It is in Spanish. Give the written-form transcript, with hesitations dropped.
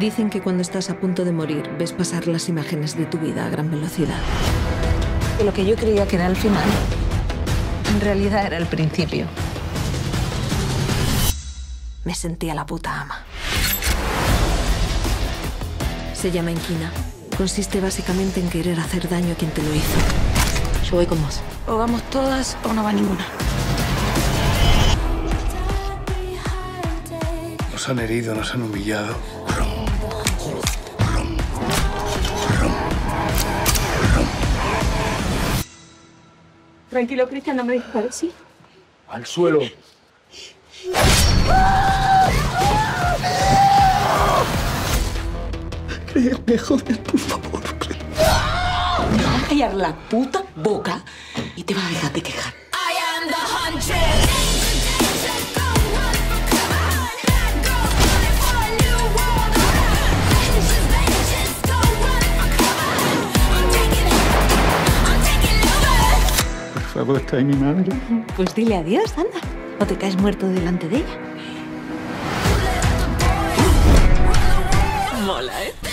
Dicen que cuando estás a punto de morir, ves pasar las imágenes de tu vida a gran velocidad. Lo que yo creía que era el final, en realidad era el principio. Me sentía la puta ama. Se llama inquina. Consiste básicamente en querer hacer daño a quien te lo hizo. Yo voy con vos. O vamos todas o no va ninguna. Nos han herido, nos han humillado. Tranquilo, Cristian, no me dispares, ¿sí? Al suelo. Créeme, joder, por favor. Te vas a callar la puta boca y te vas a dejar de quejar. Por favor, está ahí mi madre. Pues dile adiós, anda. O te caes muerto delante de ella. Mola, ¿eh?